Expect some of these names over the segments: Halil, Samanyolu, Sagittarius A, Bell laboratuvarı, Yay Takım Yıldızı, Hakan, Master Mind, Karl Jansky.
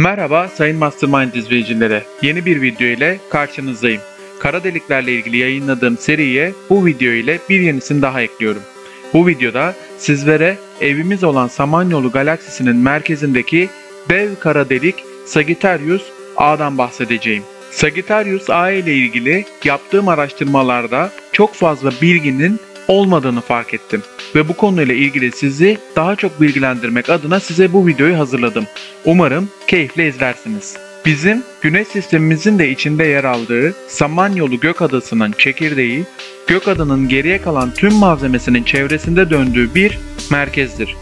Merhaba sayın Mastermind izleyicileri, yeni bir video ile karşınızdayım. Kara deliklerle ilgili yayınladığım seriye bu video ile bir yenisini daha ekliyorum. Bu videoda sizlere evimiz olan Samanyolu galaksisinin merkezindeki dev kara delik Sagittarius A'dan bahsedeceğim. Sagittarius A ile ilgili yaptığım araştırmalarda çok fazla bilginin olmadığını fark ettim ve bu konuyla ilgili sizi daha çok bilgilendirmek adına size bu videoyu hazırladım. Umarım keyifle izlersiniz. Bizim Güneş sistemimizin de içinde yer aldığı Samanyolu Gökadası'nın çekirdeği, Gökada'nın geriye kalan tüm malzemesinin çevresinde döndüğü bir merkezdir.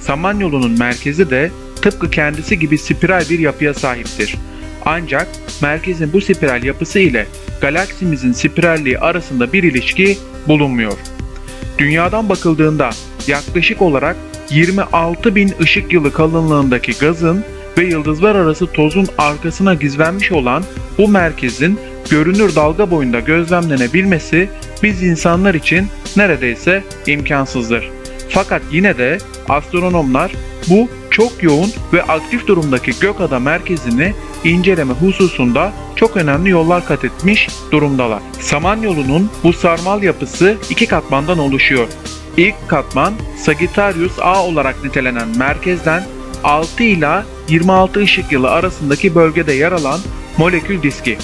Samanyolu'nun merkezi de tıpkı kendisi gibi spiral bir yapıya sahiptir. Ancak merkezin bu spiral yapısı ile galaksimizin spiralliği arasında bir ilişki bulunmuyor. Dünyadan bakıldığında yaklaşık olarak 26.000 ışık yılı kalınlığındaki gazın ve yıldızlar arası tozun arkasına gizlenmiş olan bu merkezin görünür dalga boyunda gözlemlenebilmesi biz insanlar için neredeyse imkansızdır. Fakat yine de astronomlar bu çok yoğun ve aktif durumdaki Gökada merkezini inceleme hususunda çok önemli yollar kat etmiş durumdalar. Samanyolu'nun bu sarmal yapısı iki katmandan oluşuyor. İlk katman Sagittarius A olarak nitelenen merkezden 6 ila 26 ışık yılı arasındaki bölgede yer alan molekül diski.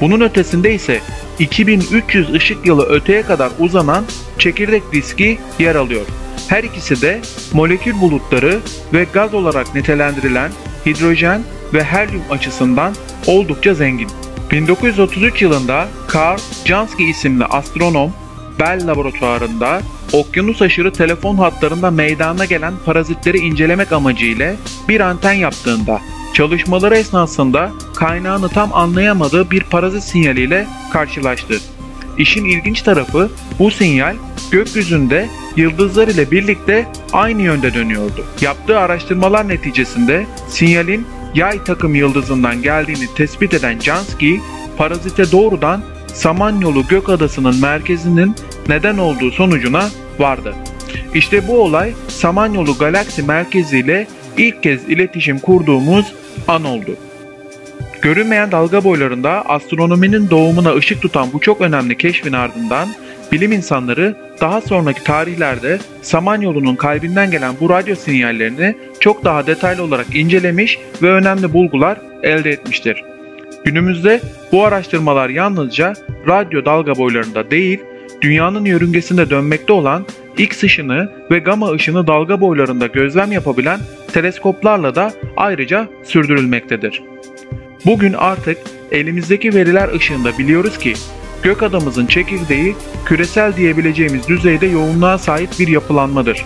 Bunun ötesinde ise 2300 ışık yılı öteye kadar uzanan çekirdek diski yer alıyor. Her ikisi de molekül bulutları ve gaz olarak nitelendirilen hidrojen ve helyum açısından oldukça zengin. 1933 yılında Karl Jansky isimli astronom, Bell laboratuvarında okyanus aşırı telefon hatlarında meydana gelen parazitleri incelemek amacıyla bir anten yaptığında, çalışmaları esnasında kaynağını tam anlayamadığı bir parazit sinyaliyle karşılaştı. İşin ilginç tarafı, bu sinyal gökyüzünde yıldızlar ile birlikte aynı yönde dönüyordu. Yaptığı araştırmalar neticesinde sinyalin Yay Takımı Yıldızından geldiğini tespit eden Jansky, parazite doğrudan Samanyolu Gökadası'nın merkezinin neden olduğu sonucuna vardı. İşte bu olay Samanyolu Galaksi Merkezi ile ilk kez iletişim kurduğumuz an oldu. Görünmeyen dalga boylarında astronominin doğumuna ışık tutan bu çok önemli keşfin ardından bilim insanları daha sonraki tarihlerde Samanyolu'nun kalbinden gelen bu radyo sinyallerini çok daha detaylı olarak incelemiş ve önemli bulgular elde etmiştir. Günümüzde bu araştırmalar yalnızca radyo dalga boylarında değil, dünyanın yörüngesinde dönmekte olan X ışını ve gamma ışını dalga boylarında gözlem yapabilen teleskoplarla da ayrıca sürdürülmektedir. Bugün artık elimizdeki veriler ışığında biliyoruz ki Gökadamızın çekirdeği küresel diyebileceğimiz düzeyde yoğunluğa sahip bir yapılanmadır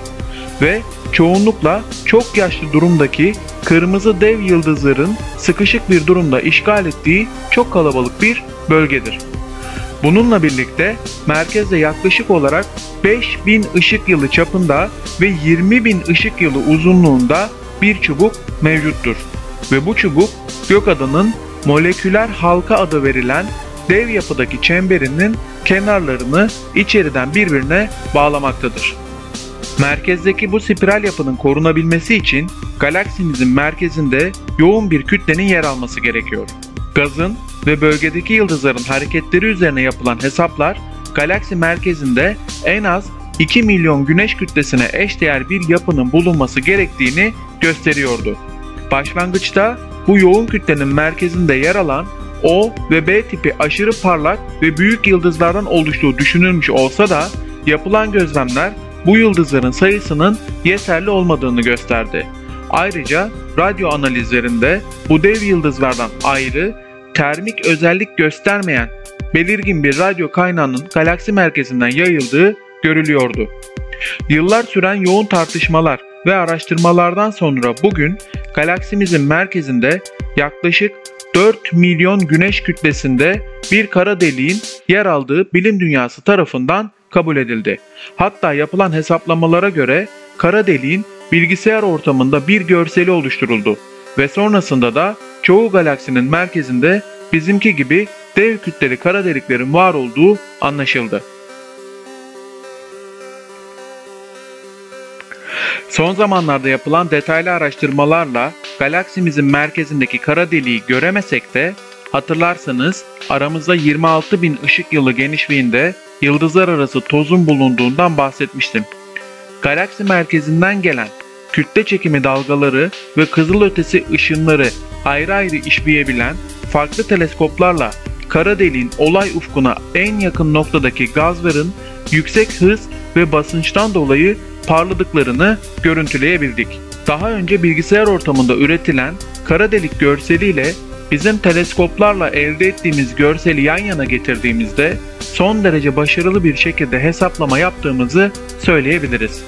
ve çoğunlukla çok yaşlı durumdaki kırmızı dev yıldızların sıkışık bir durumda işgal ettiği çok kalabalık bir bölgedir. Bununla birlikte merkezde yaklaşık olarak 5000 ışık yılı çapında ve 20.000 ışık yılı uzunluğunda bir çubuk mevcuttur ve bu çubuk Gökada'nın moleküler halka adı verilen dev yapıdaki çemberinin kenarlarını içeriden birbirine bağlamaktadır. Merkezdeki bu spiral yapının korunabilmesi için galaksimizin merkezinde yoğun bir kütlenin yer alması gerekiyor. Gazın ve bölgedeki yıldızların hareketleri üzerine yapılan hesaplar, galaksi merkezinde en az 2 milyon güneş kütlesine eşdeğer bir yapının bulunması gerektiğini gösteriyordu. Başlangıçta bu yoğun kütlenin merkezinde yer alan O ve B tipi aşırı parlak ve büyük yıldızlardan oluştuğu düşünülmüş olsa da yapılan gözlemler bu yıldızların sayısının yeterli olmadığını gösterdi. Ayrıca radyo analizlerinde bu dev yıldızlardan ayrı, termik özellik göstermeyen belirgin bir radyo kaynağının galaksi merkezinden yayıldığı görülüyordu. Yıllar süren yoğun tartışmalar ve araştırmalardan sonra bugün galaksimizin merkezinde yaklaşık 4 milyon güneş kütlesinde bir kara deliğin yer aldığı bilim dünyası tarafından kabul edildi. Hatta yapılan hesaplamalara göre kara deliğin bilgisayar ortamında bir görseli oluşturuldu ve sonrasında da çoğu galaksinin merkezinde bizimki gibi dev kütleli kara deliklerin var olduğu anlaşıldı. Son zamanlarda yapılan detaylı araştırmalarla galaksimizin merkezindeki kara deliği göremesek de hatırlarsanız aramızda 26.000 ışık yılı genişliğinde yıldızlar arası tozun bulunduğundan bahsetmiştim. Galaksi merkezinden gelen kütle çekimi dalgaları ve kızılötesi ışınları ayrı ayrı işleyebilen farklı teleskoplarla kara deliğin olay ufkuna en yakın noktadaki gazların yüksek hız ve basınçtan dolayı parladıklarını görüntüleyebildik. Daha önce bilgisayar ortamında üretilen kara delik görseliyle bizim teleskoplarla elde ettiğimiz görseli yan yana getirdiğimizde son derece başarılı bir şekilde hesaplama yaptığımızı söyleyebiliriz.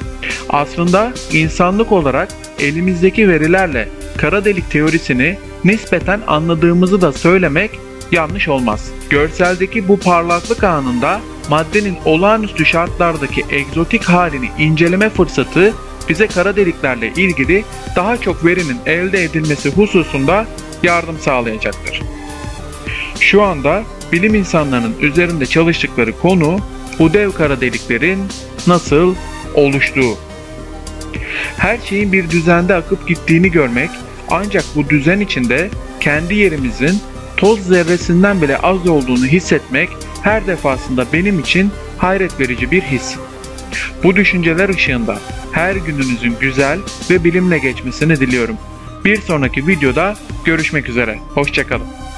Aslında insanlık olarak elimizdeki verilerle kara delik teorisini nispeten anladığımızı da söylemek yanlış olmaz. Görseldeki bu parlaklık anında maddenin olağanüstü şartlardaki egzotik halini inceleme fırsatı bize kara deliklerle ilgili daha çok verinin elde edilmesi hususunda yardım sağlayacaktır. Şu anda bilim insanlarının üzerinde çalıştıkları konu bu dev kara deliklerin nasıl oluştuğu. Her şeyin bir düzende akıp gittiğini görmek, ancak bu düzen içinde kendi yerimizin toz zerresinden bile az olduğunu hissetmek her defasında benim için hayret verici bir his. Bu düşünceler ışığında her gününüzün güzel ve bilimle geçmesini diliyorum. Bir sonraki videoda görüşmek üzere. Hoşça kalın.